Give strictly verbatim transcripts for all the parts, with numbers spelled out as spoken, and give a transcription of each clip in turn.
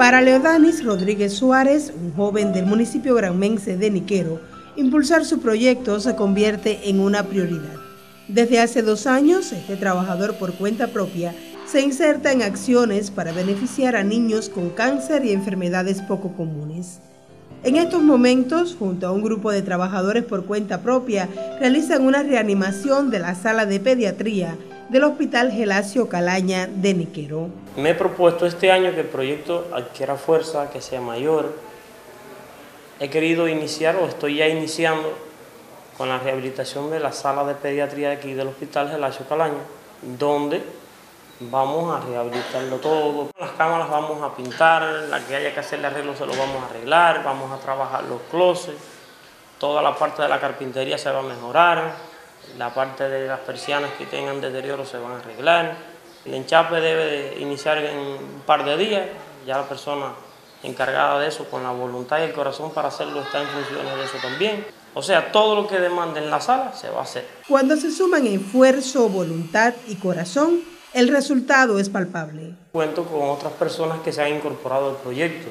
Para Leodanis Rodríguez Suárez, un joven del municipio granmense de Niquero, impulsar su proyecto se convierte en una prioridad. Desde hace dos años, este trabajador por cuenta propia se inserta en acciones para beneficiar a niños con cáncer y enfermedades poco comunes. En estos momentos, junto a un grupo de trabajadores por cuenta propia, realizan una reanimación de la sala de pediatría del Hospital Gelacio Calaña de Niquero. Me he propuesto este año que el proyecto adquiera fuerza, que sea mayor. He querido iniciar, o estoy ya iniciando, con la rehabilitación de la sala de pediatría de aquí del Hospital Gelacio Calaña, donde vamos a rehabilitarlo todo. Las cámaras vamos a pintar, la que haya que hacerle arreglo se lo vamos a arreglar, vamos a trabajar los closets, toda la parte de la carpintería se va a mejorar. La parte de las persianas que tengan deterioro se van a arreglar. El enchape debe de iniciar en un par de días. Ya la persona encargada de eso, con la voluntad y el corazón para hacerlo, está en funciones de eso también. O sea, todo lo que demanden en la sala se va a hacer. Cuando se suman esfuerzo, voluntad y corazón, el resultado es palpable. Cuento con otras personas que se han incorporado al proyecto,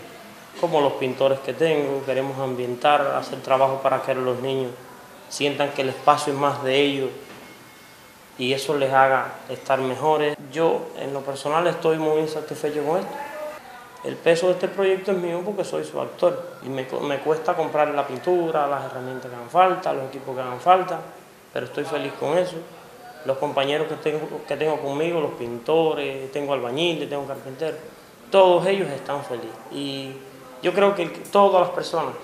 como los pintores que tengo. Queremos ambientar, hacer trabajo para que los niños sientan que el espacio es más de ellos y eso les haga estar mejores. Yo, en lo personal, estoy muy insatisfecho con esto. El peso de este proyecto es mío porque soy su actor y me, me cuesta comprar la pintura, las herramientas que hagan falta, los equipos que hagan falta, pero estoy feliz con eso. Los compañeros que tengo, que tengo conmigo, los pintores, tengo albañiles, tengo carpinteros, todos ellos están felices. Y yo creo que todas las personas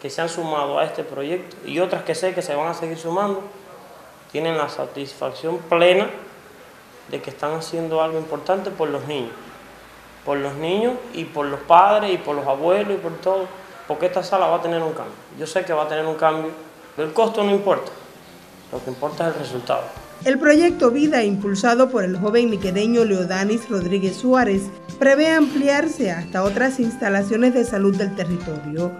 que se han sumado a este proyecto y otras que sé que se van a seguir sumando, tienen la satisfacción plena de que están haciendo algo importante por los niños. Por los niños y por los padres y por los abuelos y por todo, porque esta sala va a tener un cambio. Yo sé que va a tener un cambio, pero el costo no importa, lo que importa es el resultado. El Proyecto Vida, impulsado por el joven niquereño Leodanis Rodríguez Suárez, prevé ampliarse hasta otras instalaciones de salud del territorio.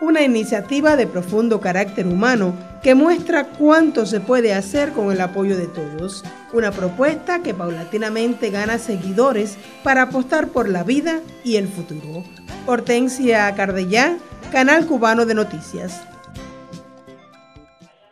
Una iniciativa de profundo carácter humano que muestra cuánto se puede hacer con el apoyo de todos. Una propuesta que paulatinamente gana seguidores para apostar por la vida y el futuro. Hortensia Cardellán, Canal Cubano de Noticias.